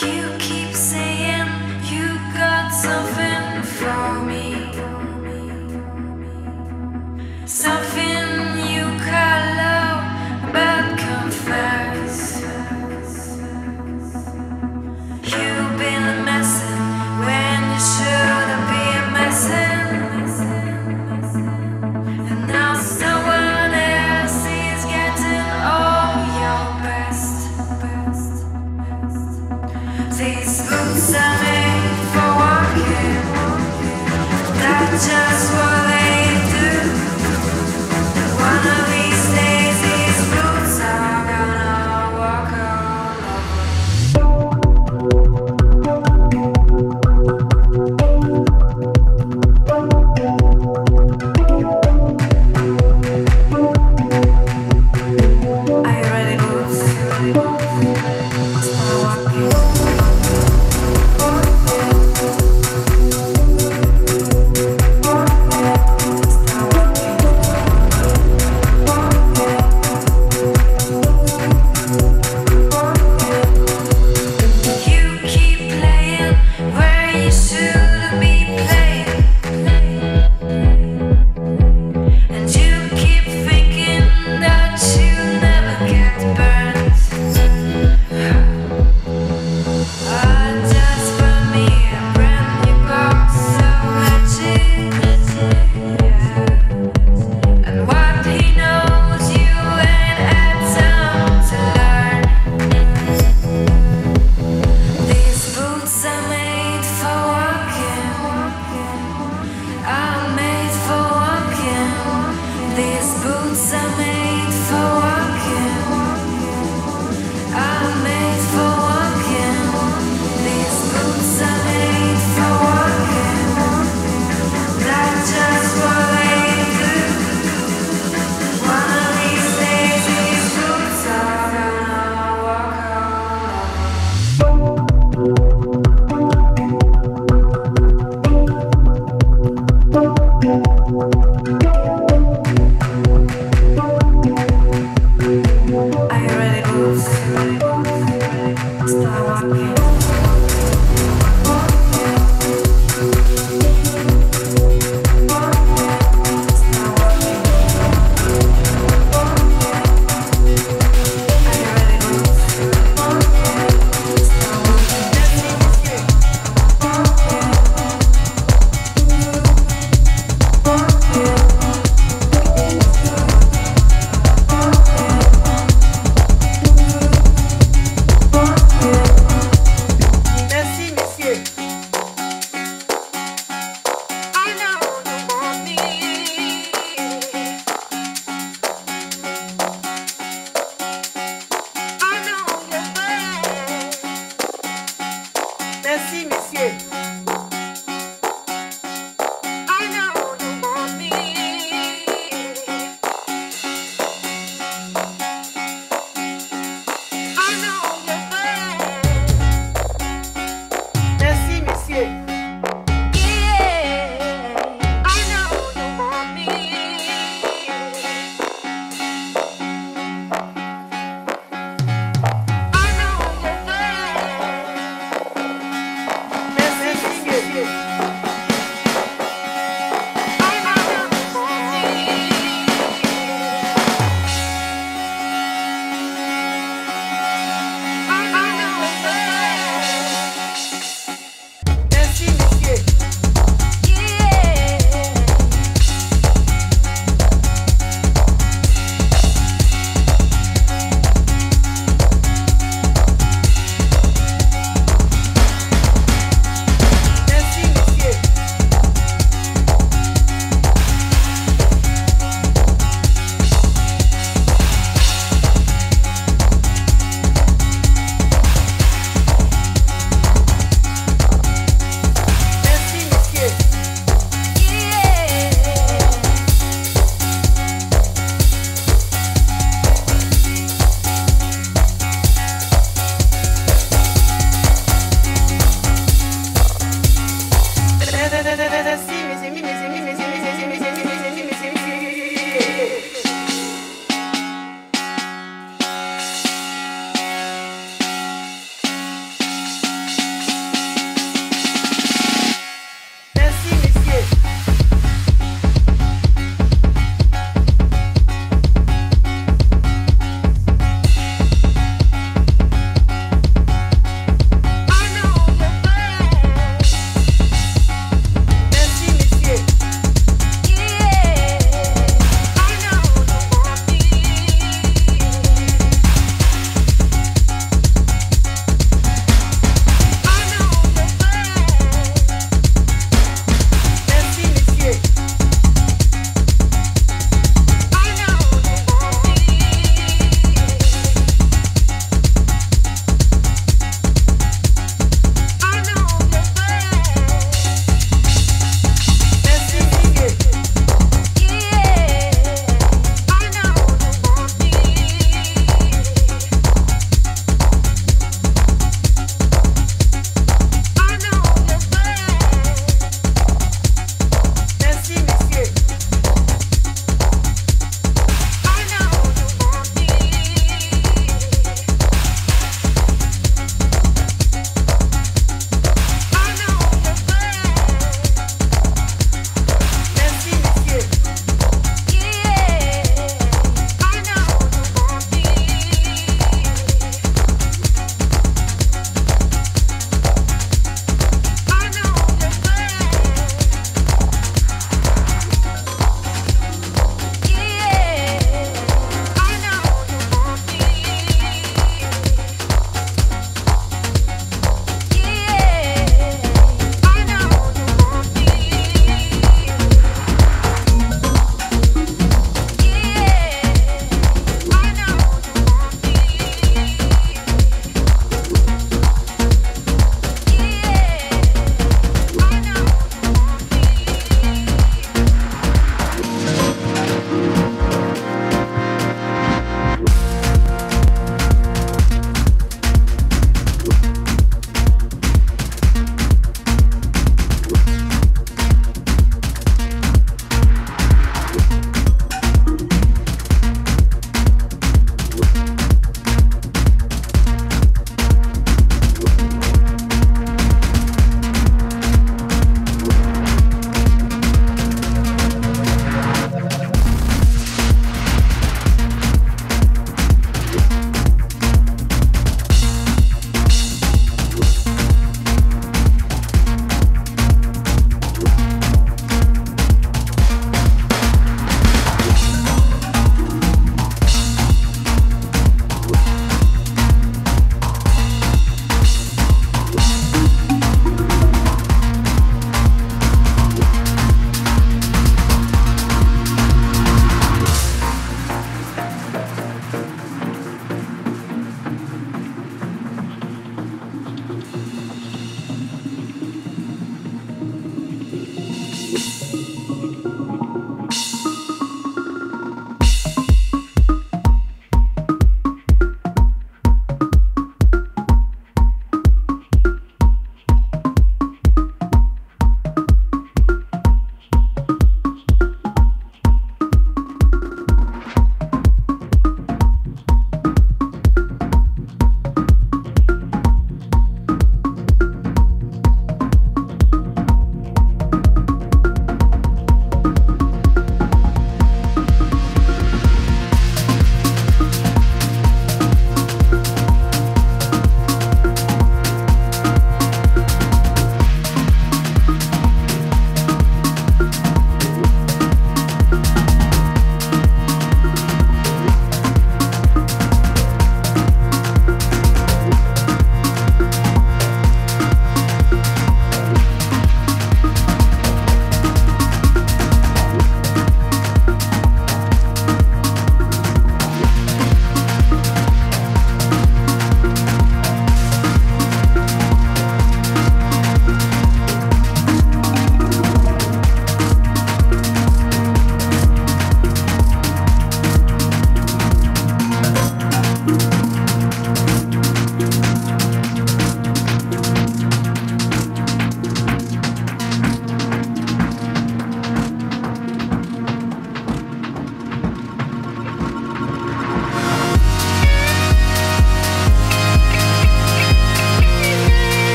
You keep saying you got something for me, something you call love, but confess. You've been messing when you shouldn't be messing, and now someone else is getting all your best. These boots are made for walking, that's just what they do. One of these days these boots are gonna walk all over. Are you ready, boots? Start walking.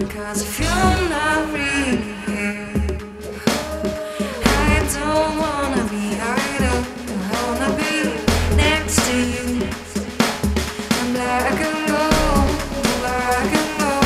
'Cause if you're not real, I don't wanna be idle. I wanna be next to you. I'm black and gold, black and gold.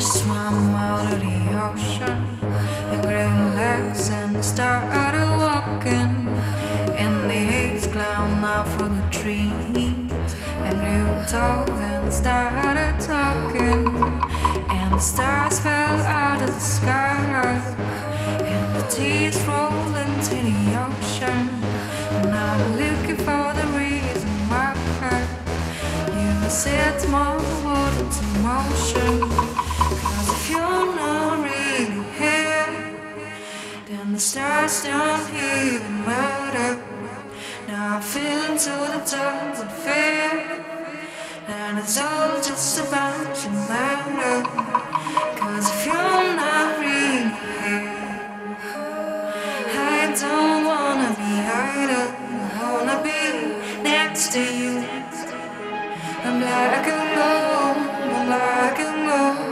Swam out of the ocean, your green legs, and started walking in the haze clown out for the tree. And you talked and started talking, and the stars fell out of the sky, and the tears rolled into the ocean. And I'm looking for the reason why you set more water to motion. 'Cause if you're not really here, then the stars don't even matter. Now I'm feeling to the depths of fear, and it's all just about you matter. 'Cause if you're not really here, I don't wanna be idle. I wanna be next to you. I'm black and gold, I'm black and gold.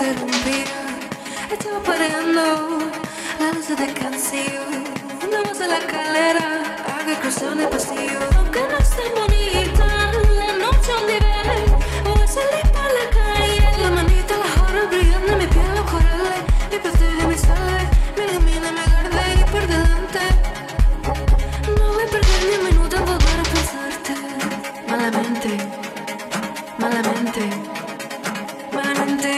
sudden fear. It's all put in low. La luz de canción. Fundamos en la escalera. Haga el cruce en el pasillo. Aunque no esté bonita, la noche un nivel. Voy a salir para la calle. La manita, la hora brillando. Mi piel, los corales. Mi pastel, mi sal. Me ilumina, me guarda y por delante. No voy a perder ni un minuto en volver a pensarte. Malamente, malamente. My mente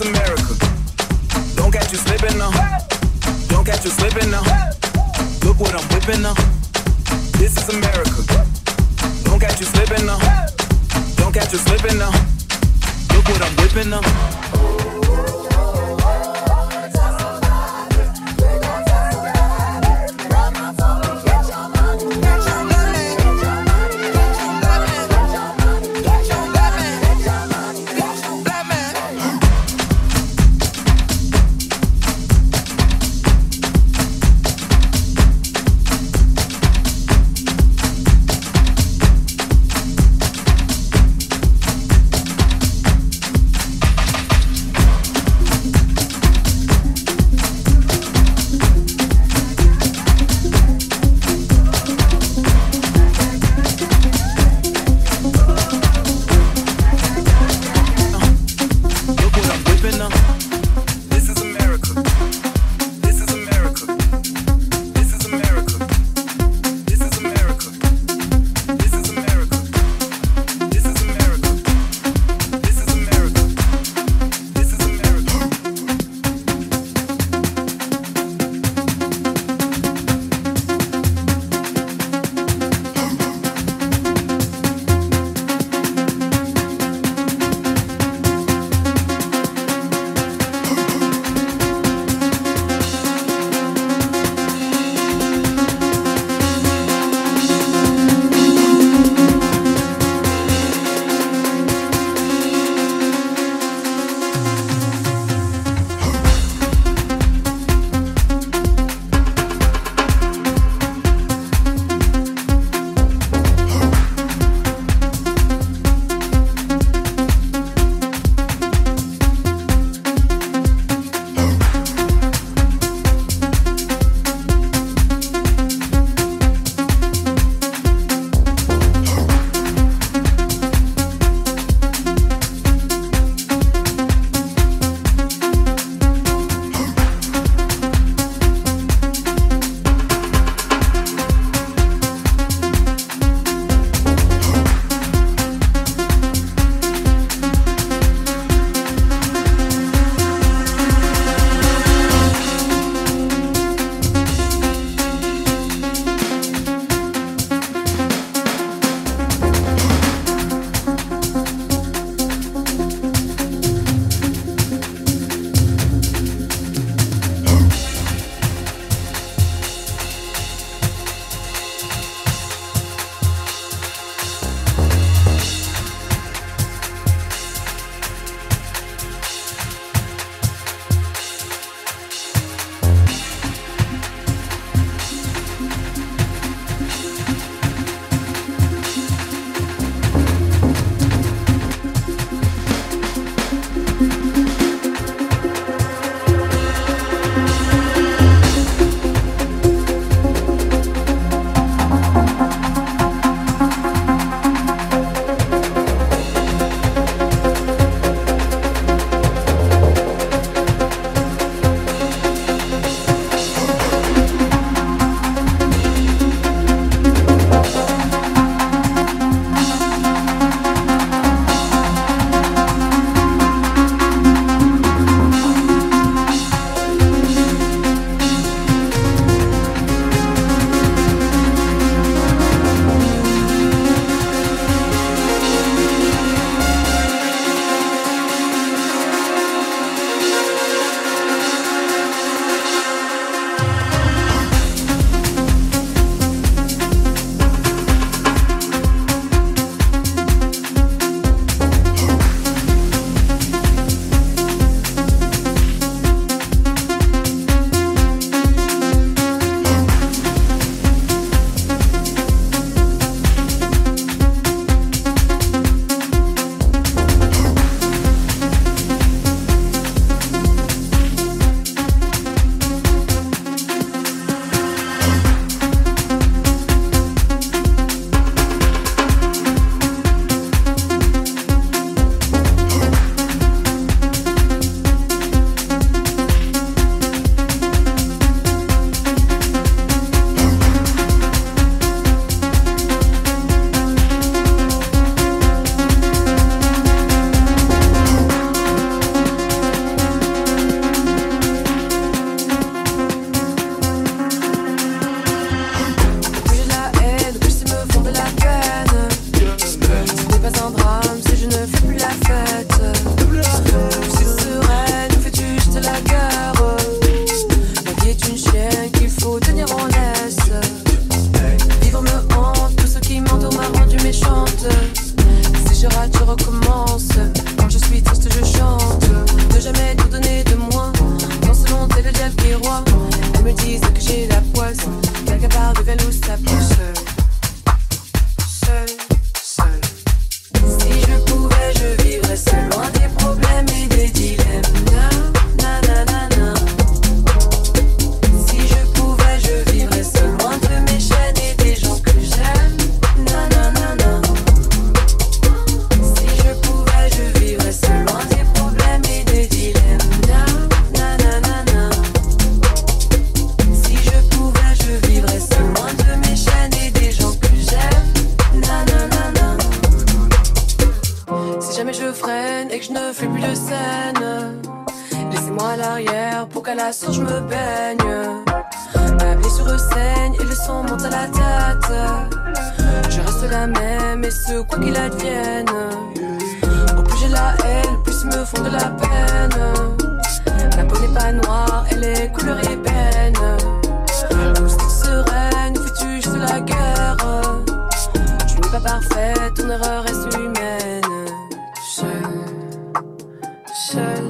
is America. Don't catch you slipping now. Don't catch you slipping now. Look what I'm whipping now. This is America. Don't catch you slipping now. Don't catch you slipping now. Look what I'm whipping now. Parfait, ton erreur reste humaine. Seul, seul.